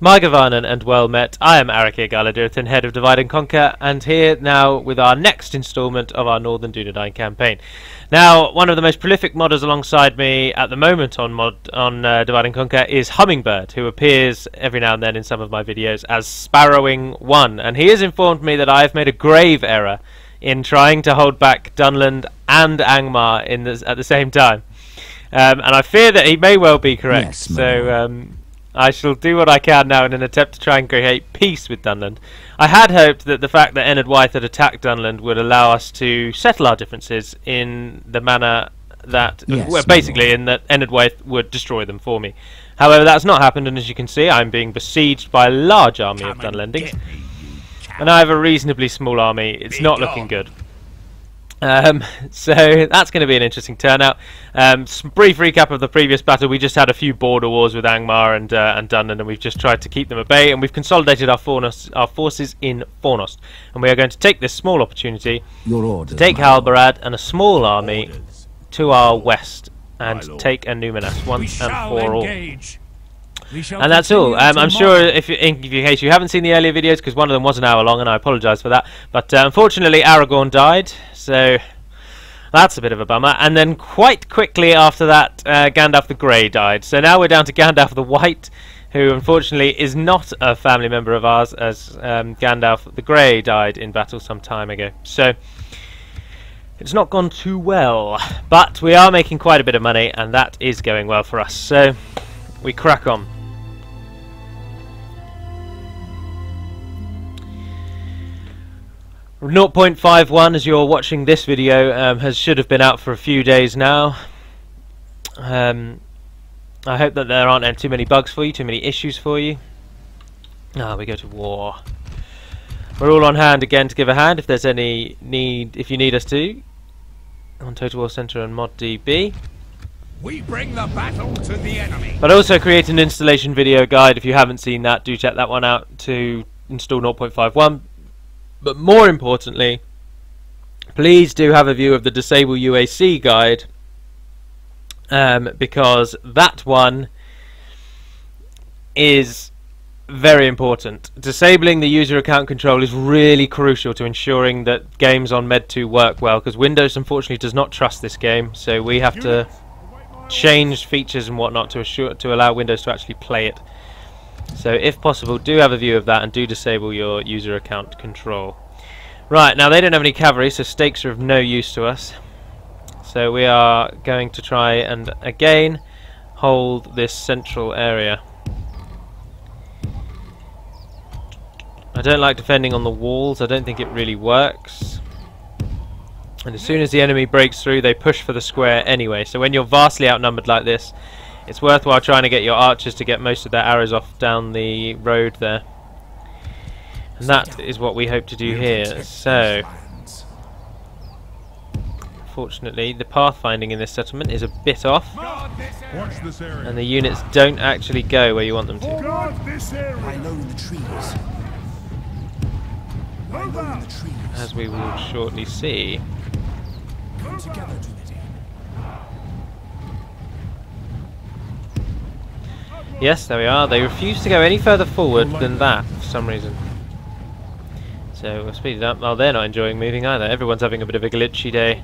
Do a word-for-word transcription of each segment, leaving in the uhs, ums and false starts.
Margavanan and well met, I am Arachîr Galudirithon, head of Divide and Conquer, and here now with our next instalment of our Northern Dunedain campaign. Now, one of the most prolific modders alongside me at the moment on mod on uh, Divide and Conquer is Hummingbird, who appears every now and then in some of my videos as Sparrowing one, and he has informed me that I have made a grave error in trying to hold back Dunland and Angmar in this, at the same time, um, and I fear that he may well be correct. Yes, so. Um, I shall do what I can now in an attempt to try and create peace with Dunland. I had hoped that the fact that Enedwaith had attacked Dunland would allow us to settle our differences in the manner that... Yes, well, basically, in that Enedwaith would destroy them for me. However, that's not happened, and as you can see, I'm being besieged by a large army come of Dunlendings. And, and I have a reasonably small army. It's be not gone. Looking good. Um, so that's going to be an interesting turnout. Um, some brief recap of the previous battle. We just had a few border wars with Angmar and uh, and Dunland, and we've just tried to keep them at bay, and we've consolidated our Fornost, our forces in Fornost, and we are going to take this small opportunity Your orders, to take Halbarad and a small army orders. to our west and take Annúminas once and for all. Engage. And that's all. Um, I'm sure, if you, in case you haven't seen the earlier videos, because one of them was an hour long, and I apologise for that. But uh, unfortunately, Aragorn died, so that's a bit of a bummer. And then quite quickly after that, uh, Gandalf the Grey died. So now we're down to Gandalf the White, who unfortunately is not a family member of ours, as um, Gandalf the Grey died in battle some time ago. So it's not gone too well, but we are making quite a bit of money, and that is going well for us. So we crack on. zero point five one, as you're watching this video, um, has should have been out for a few days now. Um, I hope that there aren't too many bugs for you, too many issues for you. Ah, oh, we go to war. We're all on hand again to give a hand if there's any need, if you need us to, on Total War Center and Mod D B. We bring the battle to the enemy. But I also create an installation video guide. If you haven't seen that, do check that one out to install zero point five one. But more importantly, please do have a view of the Disable U A C guide, um, because that one is very important. Disabling the user account control is really crucial to ensuring that games on Med two work well, because Windows unfortunately does not trust this game, so we have to change features and whatnot to assure to allow Windows to actually play it. So if possible, do have a view of that and do disable your user account control. Right, now they don't have any cavalry, so stakes are of no use to us. So we are going to try and again hold this central area. I don't like defending on the walls, I don't think it really works. And as soon as the enemy breaks through, they push for the square anyway. So when you're vastly outnumbered like this, it's worthwhile trying to get your archers to get most of their arrows off down the road there. And that is what we hope to do here. So, fortunately, the pathfinding in this settlement is a bit off. And the units don't actually go where you want them to. As we will shortly see. Yes, there we are. They refuse to go any further forward than that for some reason. So we'll speed it up. Well, they're not enjoying moving either. Everyone's having a bit of a glitchy day.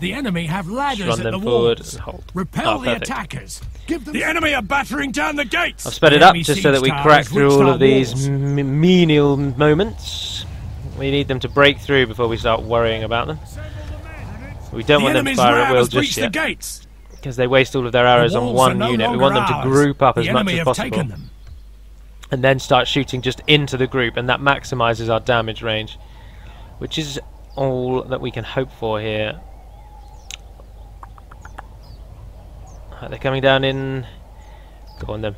The enemy have ladders run at them the forward walls. And hold. Repel oh, the attackers. Give them the enemy are battering down the gates. I've sped it up just so that we crack through all of these m menial moments. We need them to break through before we start worrying about them. We don't the want them to fire at will just yet. The gates. Because they waste all of their arrows the on one no unit. We want them to group up as much as possible. Them. And then start shooting just into the group, and that maximises our damage range. Which is all that we can hope for here. Right, they're coming down in. Go on then.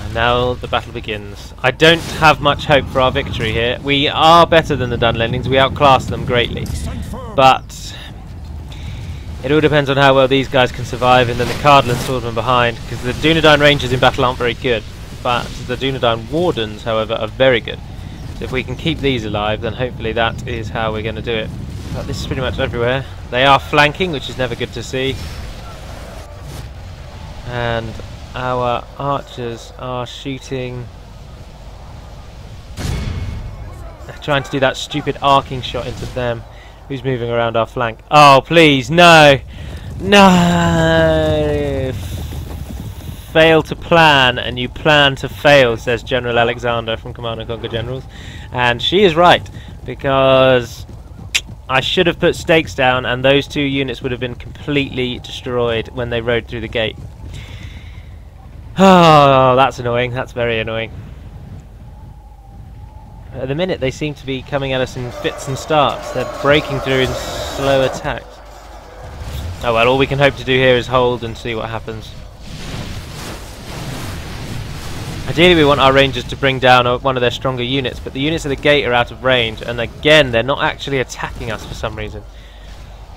And now the battle begins. I don't have much hope for our victory here. We are better than the Dunlendings. We outclass them greatly. But it all depends on how well these guys can survive, and then the Cardolan swordsmen behind, because the Dunedain Rangers in battle aren't very good, but the Dunedain Wardens, however, are very good. So if we can keep these alive, then hopefully that is how we're going to do it. But this is pretty much everywhere. They are flanking, which is never good to see. and our archers are shooting, trying to do that stupid arcing shot into them. Who's moving around our flank? Oh please, no! No! Fail to plan and you plan to fail, says General Alexander from Command and Conquer Generals. And she is right, because I should have put stakes down and those two units would have been completely destroyed when they rode through the gate. Oh, that's annoying. That's very annoying. At the minute, they seem to be coming at us in fits and starts. They're breaking through in slow attacks. Oh well, all we can hope to do here is hold and see what happens. Ideally, we want our rangers to bring down one of their stronger units, but the units at the gate are out of range, and again, they're not actually attacking us for some reason.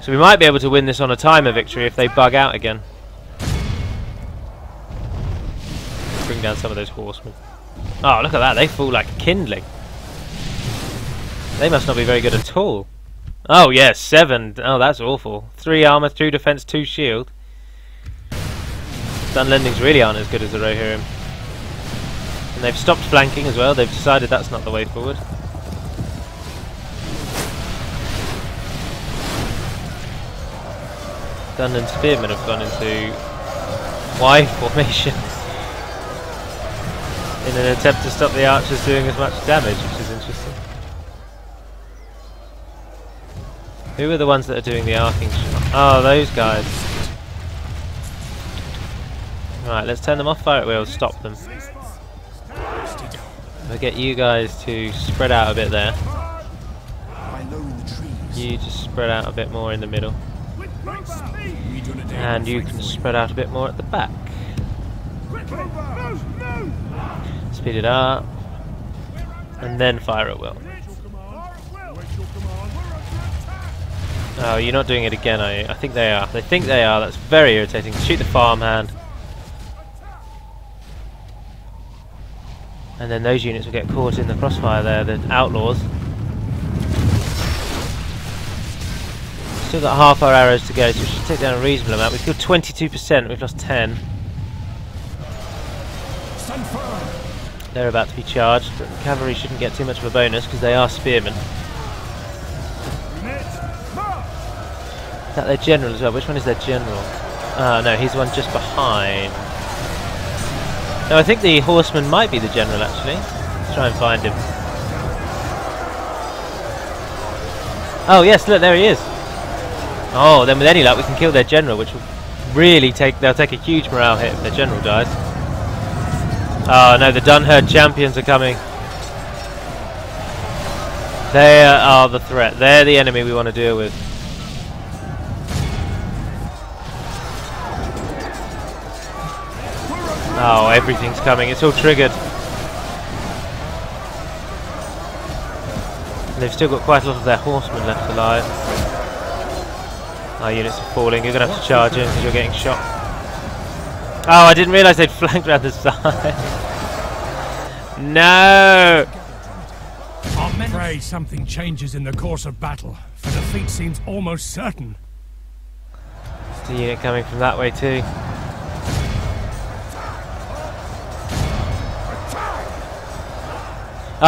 So we might be able to win this on a timer victory if they bug out again. Bring down some of those horsemen. Oh, look at that, they fall like kindling. They must not be very good at all. Oh yes, yeah, seven. Oh, that's awful. Three armour, two defence, two shield. Dunlendings really aren't as good as the Rohirrim. And they've stopped flanking as well. They've decided that's not the way forward. Dunland spearmen have gone into Y formation in an attempt to stop the archers doing as much damage, which is interesting. Who are the ones that are doing the arcing shot? Oh, those guys. Right, let's turn them off fire at will, stop them. I'll get you guys to spread out a bit there. You just spread out a bit more in the middle. And you can spread out a bit more at the back. Speed it up, and then fire at will. Oh, you're not doing it again, are you? I think they are. They think they are. That's very irritating. Shoot the farmhand, and then those units will get caught in the crossfire there. The outlaws. Still got half our arrows to go, so we should take down a reasonable amount. We've killed twenty-two percent. We've lost ten. They're about to be charged, but the cavalry shouldn't get too much of a bonus because they are spearmen. Is that their general as well? Which one is their general? Ah, no, he's the one just behind. No, I think the horseman might be the general actually. Let's try and find him. Oh yes, look, there he is. Oh, then with any luck we can kill their general, which will really take, they'll take a huge morale hit if their general dies. Oh no, the Dunherd champions are coming. They are the threat. They're the enemy we want to deal with. Oh, everything's coming. It's all triggered. And they've still got quite a lot of their horsemen left alive. Our units are falling. You're going to have to charge in because you're getting shot. Oh, I didn't realise they'd flanked around the side. No! I pray something changes in the course of battle, for defeat seems almost certain. There's a unit coming from that way too.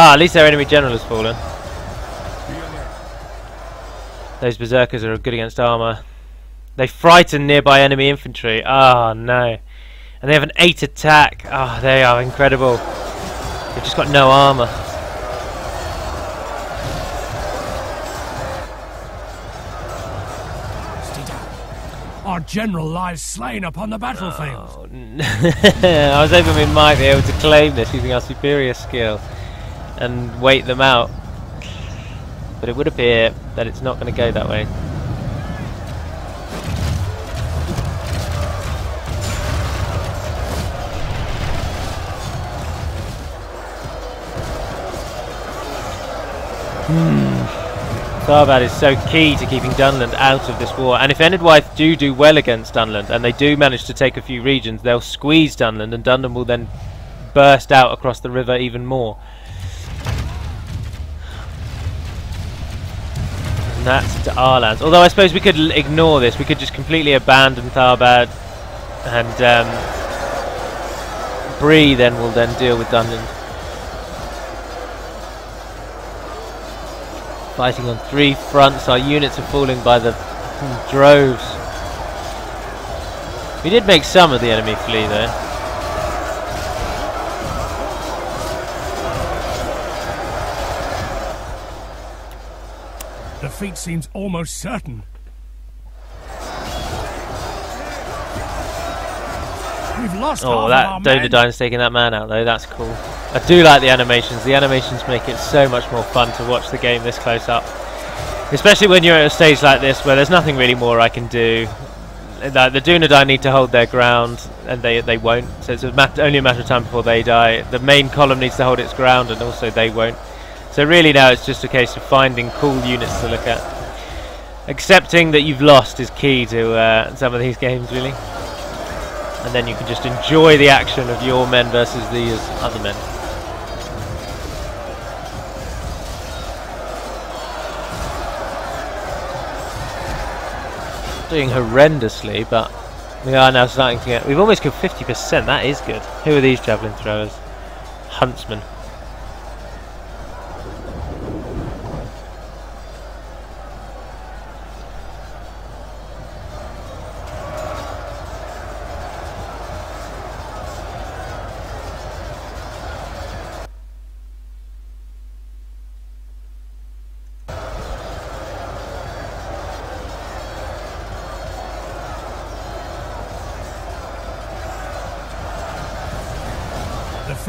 Ah, at least their enemy general has fallen. Those berserkers are good against armour. They frighten nearby enemy infantry. Ah, no. And they have an eight attack. Ah, oh, they are incredible. They've just got no armour. Our general lies slain upon the battlefield. Oh, no. I was hoping we might be able to claim this using our superior skill and wait them out. But it would appear that it's not going to go that way. Hmm. Tharbad is so key to keeping Dunland out of this war, and if Enedwaith do do well against Dunland and they do manage to take a few regions, they'll squeeze Dunland and Dunland will then burst out across the river even more. And that's to our lands. Although I suppose we could l ignore this. We could just completely abandon Tharbad and um, Bree then will then deal with Dunland. Fighting on three fronts, our units are falling by the droves. We did make some of the enemy flee there. Defeat seems almost certain. We've lost. Oh, that Dunedain's taking that man out though, that's cool. I do like the animations. The animations make it so much more fun to watch the game this close up. Especially when you're at a stage like this where there's nothing really more I can do. Like, the Dunedain need to hold their ground and they they won't. So it's a mat only a matter of time before they die. The main column needs to hold its ground and also they won't. So really now it's just a case of finding cool units to look at. Accepting that you've lost is key to uh, some of these games really. And then you can just enjoy the action of your men versus these other men. Doing horrendously, but we are now starting to get... We've almost killed fifty percent, that is good. Who are these javelin throwers? Huntsmen.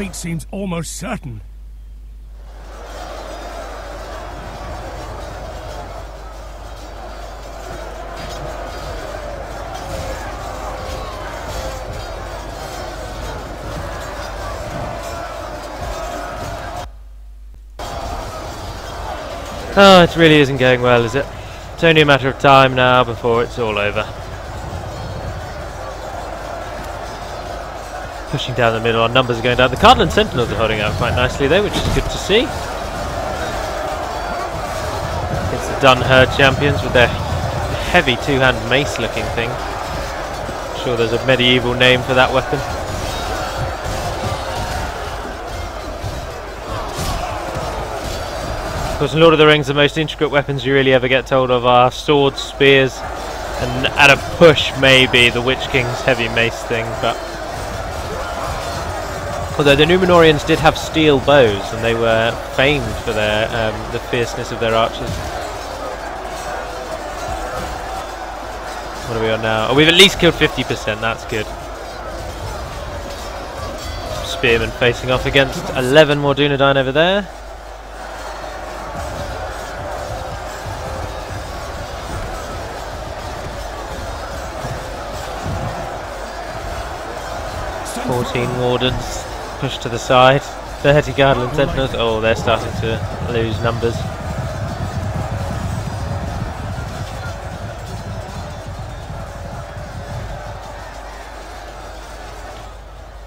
Defeat seems almost certain. Oh, it really isn't going well, is it? It's only a matter of time now before it's all over. Pushing down the middle, our numbers are going down. The Cardolan Sentinels are holding out quite nicely though, which is good to see. It's the Dun Herd champions with their heavy two-hand mace looking thing. I'm sure there's a medieval name for that weapon. Of course in Lord of the Rings the most intricate weapons you really ever get told of are swords, spears, and at a push maybe the Witch King's heavy mace thing, but although the Numenorians did have steel bows and they were famed for their um, the fierceness of their archers. What are we on now? Oh, we've at least killed fifty percent, that's good. Some spearmen facing off against eleven more Dunedain over there. fourteen Wardens. Push to the side. thirty Cardolan Sentinels. Oh, they're starting to lose numbers.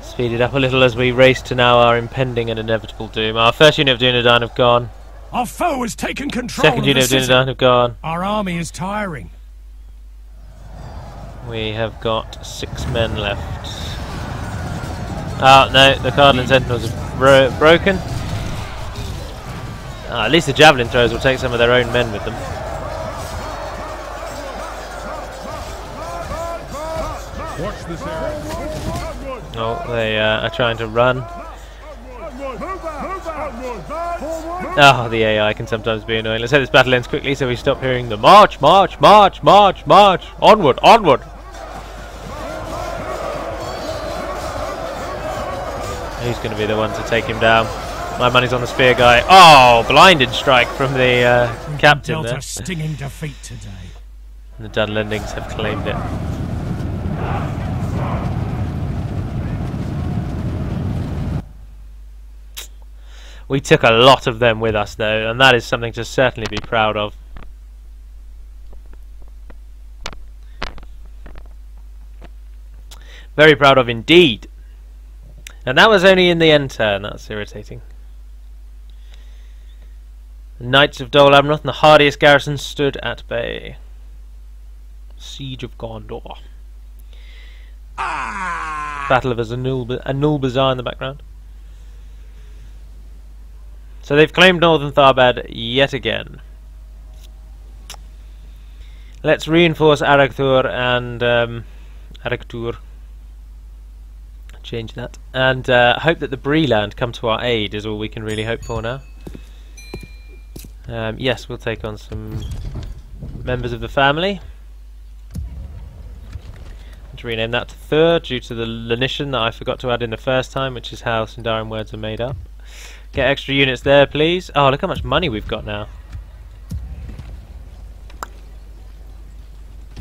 Speed it up a little as we race to now our impending and inevitable doom. Our first unit of Dunedain have gone. Our foe has taken control. Second unit of Dunedain have gone. Our army is tiring. We have got six men left. Oh no, the Cardolan Sentinels are bro broken. Oh, at least the javelin throwers will take some of their own men with them. Watch this area. Oh, they uh, are trying to run. Oh, the A I can sometimes be annoying. Let's hope this battle ends quickly so we stop hearing the march, march, march, march, march, onward, onward. Who's going to be the one to take him down? My money's on the spear guy. Oh, blinded strike from the uh, captain there. A stinging defeat today. The Dunlendings have claimed it. We took a lot of them with us though, and that is something to certainly be proud of. Very proud of indeed. And that was only in the end turn, that's irritating. The Knights of Dol Amroth and the hardiest garrison stood at bay. Siege of Gondor. Ah! Battle of Azanul, Anul Bazaar in the background. So they've claimed northern Tharbad yet again. Let's reinforce Arachîr and um, Arachîr. Change that. And uh, hope that the Bree Land come to our aid is all we can really hope for now. Um, yes, we'll take on some members of the family. To rename that to Thur due to the lenition that I forgot to add in the first time, which is how Sindarin words are made up. Get extra units there, please. Oh, look how much money we've got now.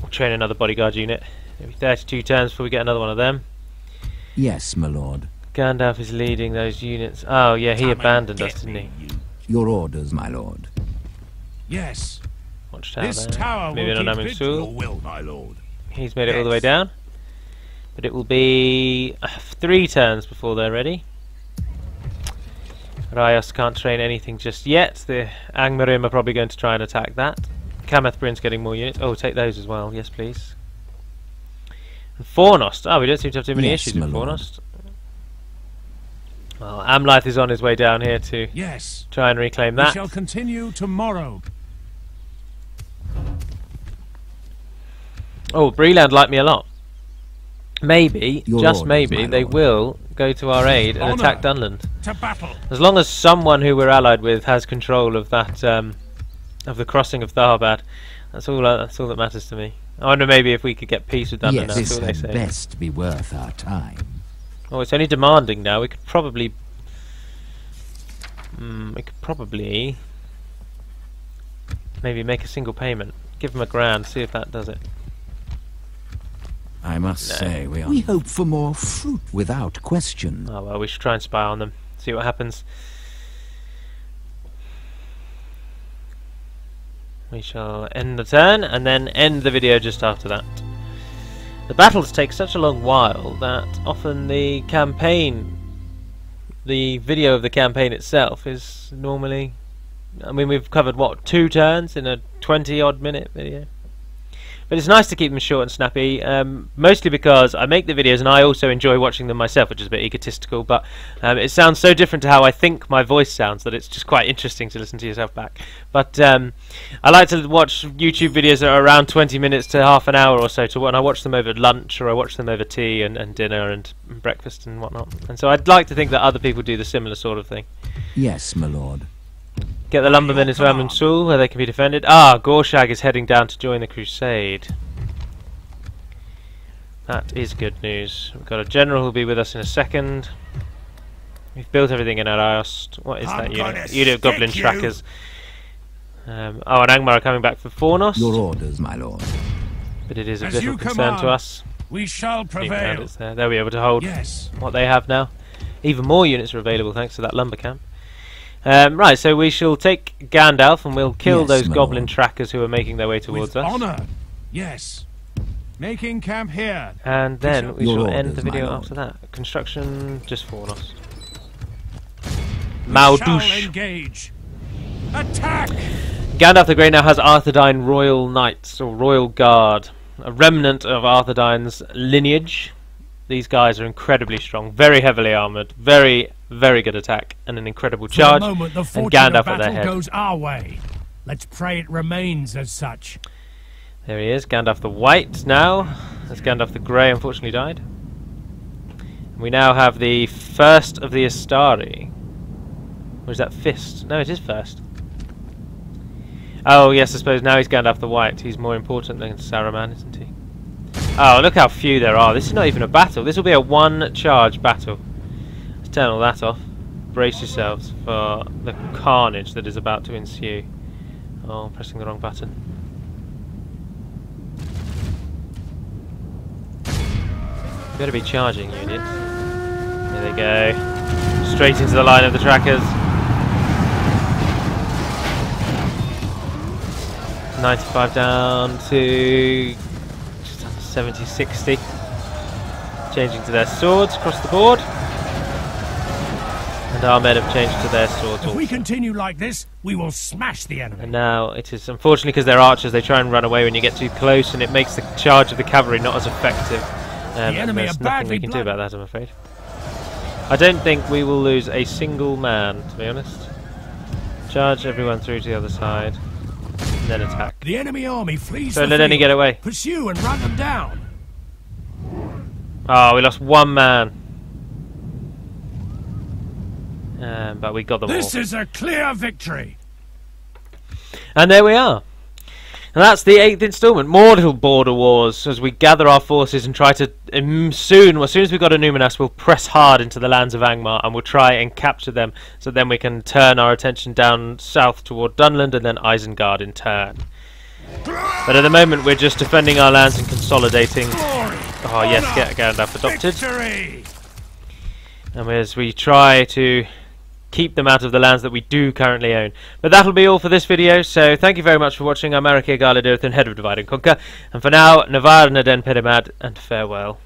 We'll train another bodyguard unit. It'll be thirty-two turns before we get another one of them. Yes, my lord. Gandalf is leading those units. Oh, yeah, he Come abandoned us, didn't he? You. Your orders, my lord. Yes. Watchtower this there. Tower Maybe will on Amon Sûl. Will, my lord. He's made yes. it all the way down. But it will be uh, three turns before they're ready. Ryos can't train anything just yet. The Angmarim are probably going to try and attack that. Camath Bryn's getting more units. Oh, take those as well. Yes, please. And Fornost. Oh, we don't seem to have too many yes, issues with Fornost. Well, Amlith is on his way down here to yes. try and reclaim that. We shall continue tomorrow. Oh, Bree Land like me a lot. Maybe, Your just Lord maybe, they Lord. will go to our aid and Honor attack Dunland. To battle. As long as someone who we're allied with has control of that, um, of the crossing of Tharbad, that's all. Uh, that's all that matters to me. I wonder maybe if we could get peace with Dunland. Yes, this had best be worth our time. Oh, it's only demanding now. We could probably, mm, we could probably, maybe make a single payment. Give him a grand. See if that does it. I must no. say we are. We hope for more fruit without question. Oh well, we should try and spy on them. See what happens. We shall end the turn and then end the video just after that. The battles take such a long while that often the campaign, the video of the campaign itself is normally, I mean we've covered what, two turns in a twenty odd minute video? But it's nice to keep them short and snappy, um, mostly because I make the videos and I also enjoy watching them myself, which is a bit egotistical, but um, it sounds so different to how I think my voice sounds that it's just quite interesting to listen to yourself back. But um, I like to watch YouTube videos that are around twenty minutes to half an hour or so, to when I watch them over lunch or I watch them over tea and, and dinner and breakfast and whatnot. And so I'd like to think that other people do the similar sort of thing. Yes, my lord. Get the lumbermen into Amon Sûl, where they can be defended. Ah, Gorshag is heading down to join the crusade. That is good news. We've got a general who'll be with us in a second. We've built everything in Ariost. What is I'm that unit? Unit of Goblin you. Trackers. Um, oh, and Angmar are coming back for Fornost. Your orders, my lord. But it is a little concern on, to us. We shall prevail. There. They'll be able to hold yes. what they have now. Even more units are available thanks to that lumber camp. Um, right, so we shall take Gandalf and we'll kill yes, those goblin lord. trackers who are making their way towards With us. Honor. Yes. Making camp here. And then we Your shall end the video after that. Construction just fallen off. Maudouche. Engage. Attack. Gandalf the Grey now has Arthedain Royal Knights or Royal Guard, a remnant of Arthedain's lineage. These guys are incredibly strong, very heavily armoured, very, very good attack, and an incredible charge. For the moment, the fortune and Gandalf of battle goes our way. Let's pray it remains as such. There he is, Gandalf the White now. That's Gandalf the Grey, unfortunately died. And we now have the first of the Istari. Or is that Fist? No, it is First. Oh, yes, I suppose now he's Gandalf the White. He's more important than Saruman, isn't he? Oh, look how few there are. This is not even a battle. This will be a one-charge battle. Let's turn all that off. Brace yourselves for the carnage that is about to ensue. Oh, I'm pressing the wrong button. You better be charging, units. There they go. Straight into the line of the trackers. ninety-five down to seventy sixty. Changing to their swords across the board. And our men have changed to their swords also. If we continue like this, we will smash the enemy. And now it is, unfortunately because they're archers, they try and run away when you get too close and it makes the charge of the cavalry not as effective. Um, the enemy there's are nothing we can do about that, I'm afraid. I don't think we will lose a single man, to be honest. Charge everyone through to the other side, and then attack. The enemy army flees. Don't let any get away. Pursue and run them down. Oh, we lost one man. Um, but we got them all. This is a clear victory. And there we are. And that's the eighth instalment. More little border wars as we gather our forces and try to um, soon, well, as soon as we've got Annúminas, we'll press hard into the lands of Angmar and we'll try and capture them, so then we can turn our attention down south toward Dunland and then Isengard in turn. But at the moment we're just defending our lands and consolidating. Oh yes, get Gandalf adopted. And as we try to keep them out of the lands that we do currently own. But that'll be all for this video, so thank you very much for watching. I'm Arachîr Galudirithon, head of Divide and Conquer, and for now, Navarre Naden Pedimad, and farewell.